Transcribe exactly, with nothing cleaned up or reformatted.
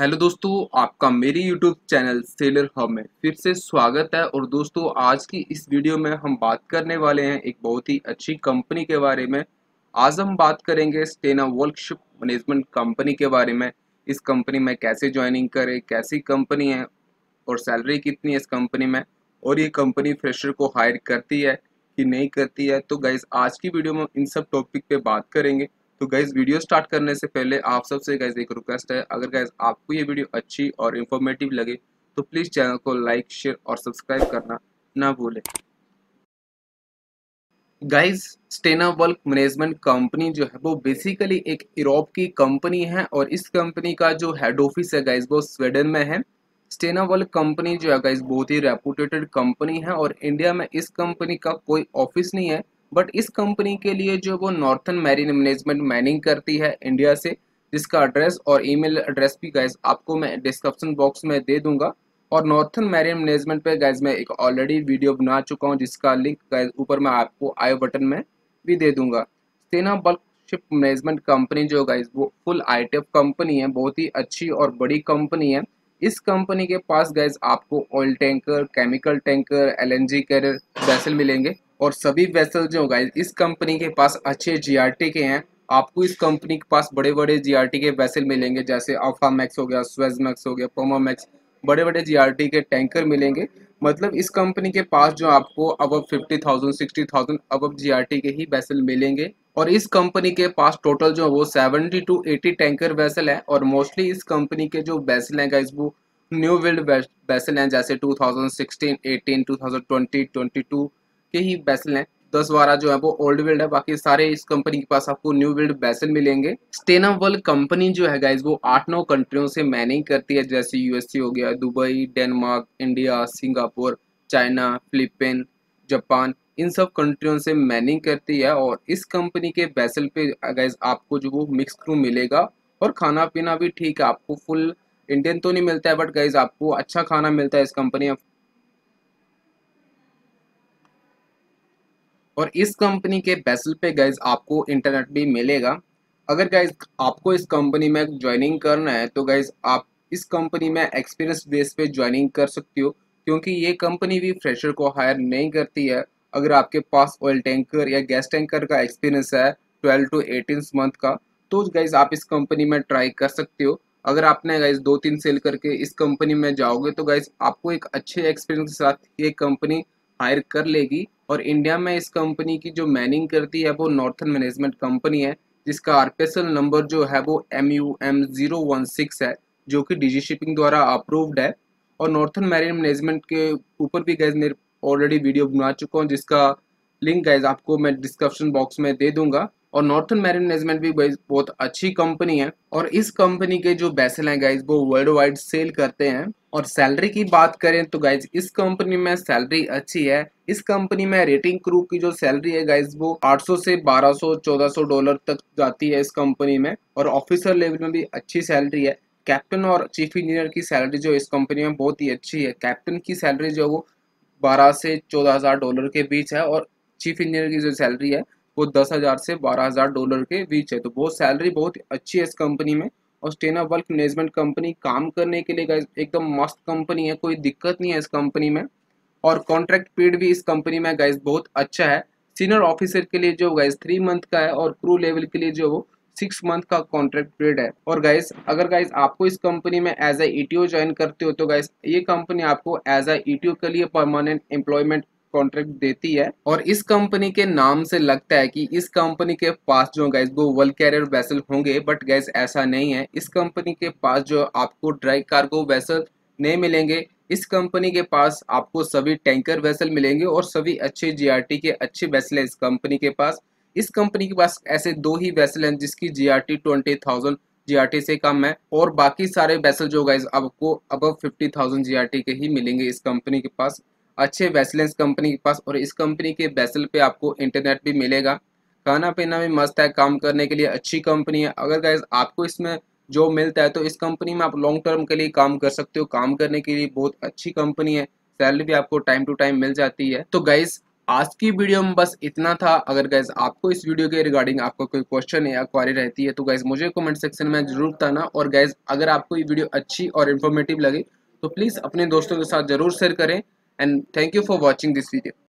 Hello दोस्तों, आपका मेरी यूट्यूब चैनल सेलर हब में फिर से स्वागत है। और दोस्तों, आज की इस वीडियो में हम बात करने वाले हैं एक बहुत ही अच्छी कंपनी के बारे में। आज हम बात करेंगे Stena bulk ship management company के बारे में। इस कंपनी में कैसे ज्वाइनिंग करें, कैसी कंपनी है और सैलरी कितनी है इस कंपनी में, और ये कंपनी फ्रेशर को हायर करती है कि नहीं करती है। तो गाइज, आज की वीडियो में इन सब टॉपिक पे बात करेंगे। तो गाइज, वीडियो स्टार्ट करने से पहले आप सबसे गाइज एक रिक्वेस्ट है, अगर गाइज आपको ये वीडियो अच्छी और इन्फॉर्मेटिव लगे तो प्लीज़ चैनल को लाइक, शेयर और सब्सक्राइब करना ना भूलें। Guys, Stena bulk management company जो है वो बेसिकली एक यूरोप की कंपनी है और इस कंपनी का जो हेड ऑफिस है गाइज वो स्वीडन में है। स्टेना बल्क कंपनी जो है गाइज बहुत ही रेपुटेटेड कंपनी है और इंडिया में इस कंपनी का कोई ऑफिस नहीं है। बट इस कंपनी के लिए जो वो नॉर्थन मैरीन मैनेजमेंट मैनिंग करती है इंडिया से, जिसका एड्रेस और ईमेल एड्रेस भी गाइज आपको मैं डिस्क्रिप्शन बॉक्स में दे दूंगा। और नॉर्थन मैरीन मैनेजमेंट पे गाइज मैं एक ऑलरेडी वीडियो बना चुका हूं, जिसका लिंक गाइज ऊपर मैं आपको आई बटन में भी दे दूंगा। Stena bulk ship management company जो गाइज वो फुल आई टेप कंपनी है, बहुत ही अच्छी और बड़ी कंपनी है। इस कंपनी के पास गाइज आपको oil tanker, chemical tanker, L N G carrier vessel मिलेंगे और सभी वेसल जो गाइज इस कंपनी के पास अच्छे जीआरटी के हैं। आपको इस कंपनी के पास बड़े बड़े जीआरटी के वेसल मिलेंगे, जैसे अफ्रामैक्स हो गया, स्वेज मैक्स हो गया, पोमामैक्स, बड़े बड़े जीआरटी के टैंकर मिलेंगे। मतलब इस कंपनी के पास जो आपको above fifty thousand, sixty thousand above GRT के ही वेसल मिलेंगे। और इस कंपनी के पास टोटल जो है वो seventy two eighty tanker vessel है। और मोस्टली इस कंपनी के जो वेसल हैं गाइज वो न्यू बिल्ड वेसल हैं, जैसे two thousand sixteen, eighteen, two thousand twenty, twenty two के ही बैसल हैं। दस बारह जो है वो ओल्ड बिल्ड है, बाकी सारे इस कंपनी के पास आपको न्यू बिल्ड बैसल मिलेंगे। स्टेना बल्क कंपनी जो है गाइज वो आठ नौ कंट्रियों से मैनिंग करती है, जैसे यूएसए हो गया, Dubai, Denmark, India, Singapore, China, Philippine, Japan, इन सब कंट्रियों से मैनिंग करती है। और इस कंपनी के बैसल पे गाइज आपको जो वो मिक्स क्रू मिलेगा और खाना पीना भी ठीक है। आपको फुल इंडियन तो नहीं मिलता है, बट गाइज आपको अच्छा खाना मिलता है इस कंपनी। और इस कंपनी के बेसल पे गाइज आपको इंटरनेट भी मिलेगा। अगर गाइज आपको इस कंपनी में ज्वाइनिंग करना है तो गाइज आप इस कंपनी में एक्सपीरियंस बेस पे ज्वाइनिंग कर सकते हो, क्योंकि ये कंपनी भी फ्रेशर को हायर नहीं करती है। अगर आपके पास ऑयल टैंकर या गैस टैंकर का एक्सपीरियंस है ट्वेल्व टू एटीन मंथ का, तो गाइज आप इस कंपनी में ट्राई कर सकते हो। अगर आपने गाइज दो तीन सेल करके इस कंपनी में जाओगे तो गाइज आपको एक अच्छे एक्सपीरियंस के साथ ये कंपनी हायर कर लेगी। और इंडिया में इस कंपनी की जो मैनिंग करती है वो नॉर्थन मैनेजमेंट कंपनी है, जिसका आरपीएसएल नंबर जो है वो M U M zero one six है, जो कि डीजी शिपिंग द्वारा अप्रूव्ड है। और नॉर्थन मैरीन मैनेजमेंट के ऊपर भी गाइज मैं ऑलरेडी वीडियो बना चुका हूँ, जिसका लिंक गाइज आपको मैं डिस्क्रिप्शन बॉक्स में दे दूंगा। और नॉर्थन मैरीन मैनेजमेंट भी गाइज बहुत अच्छी कंपनी है और इस कंपनी के जो बैसल हैं गाइज वो वर्ल्ड वाइड सेल करते हैं। और सैलरी की बात करें तो गाइज इस कंपनी में सैलरी अच्छी है। इस कंपनी में रेटिंग क्रू की जो सैलरी है गाइज वो आठ सौ से बारह सौ, चौदह सौ डॉलर तक जाती है इस कंपनी में। और ऑफिसर लेवल में भी अच्छी सैलरी है। कैप्टन और चीफ इंजीनियर की सैलरी जो इस कंपनी में बहुत ही अच्छी है। कैप्टन की सैलरी जो है वो बारह से चौदह हजार डॉलर के बीच है और चीफ इंजीनियर की जो सैलरी है वो दस हजार से बारह हजार डॉलर के बीच है। तो वो सैलरी बहुत अच्छी है इस कंपनी में। और स्टेना बल्क मैनेजमेंट कंपनी काम करने के लिए गाइज एकदम मस्त कंपनी है, कोई दिक्कत नहीं है इस कंपनी में। और कॉन्ट्रैक्ट पीरियड भी इस कंपनी में गाइज बहुत अच्छा है। सीनियर ऑफिसर के लिए जो गाइज थ्री मंथ का है और क्रू लेवल के लिए जो वो सिक्स मंथ का कॉन्ट्रैक्ट पीरियड है। और गाइज अगर गाइज आपको इस कंपनी में एज ए ईटीओ ज्वाइन करते हो तो गाइज ये कंपनी आपको एज ए ईटीओ के लिए परमानेंट एम्प्लॉयमेंट कॉन्ट्रैक्ट देती है। और इस कंपनी के नाम से लगता है कि इस कंपनी के पास जो गाइज वो वर्ल्ड कैरियर वेसल होंगे, बट गाइज ऐसा नहीं है। इस कंपनी के पास जो आपको ड्राई कार्गो वेसल नहीं मिलेंगे, इस कंपनी के पास आपको सभी टैंकर वेसल मिलेंगे और सभी अच्छे जीआरटी के अच्छे वेसल हैं इस कंपनी के पास। इस कंपनी के पास ऐसे दो ही वेसल हैं जिसकी जीआरटी ट्वेंटी थाउजेंड जीआरटी से कम है और बाकी सारे वेसल जो गाइज आपको अबव फिफ्टी थाउजेंड जीआरटी के ही मिलेंगे। इस कंपनी के पास अच्छे वेसल इस कंपनी के पास। और इस कंपनी के वेसल पे आपको इंटरनेट भी मिलेगा, खाना पीना भी मस्त है, काम करने के लिए अच्छी कंपनी है। अगर गाइज आपको इसमें जो मिलता है तो इस कंपनी में आप लॉन्ग टर्म के लिए काम कर सकते हो। काम करने के लिए बहुत अच्छी कंपनी है, सैलरी भी आपको टाइम टू टाइम मिल जाती है। तो गाइज आज की वीडियो में बस इतना था। अगर गाइज आपको इस वीडियो के रिगार्डिंग आपका कोई क्वेश्चन या क्वारी रहती है तो गाइज मुझे कमेंट सेक्शन में जरूर बताना। और गाइज अगर आपको ये वीडियो अच्छी और इन्फॉर्मेटिव लगे तो प्लीज़ अपने दोस्तों के साथ जरूर शेयर करें। And thank you for watching this video.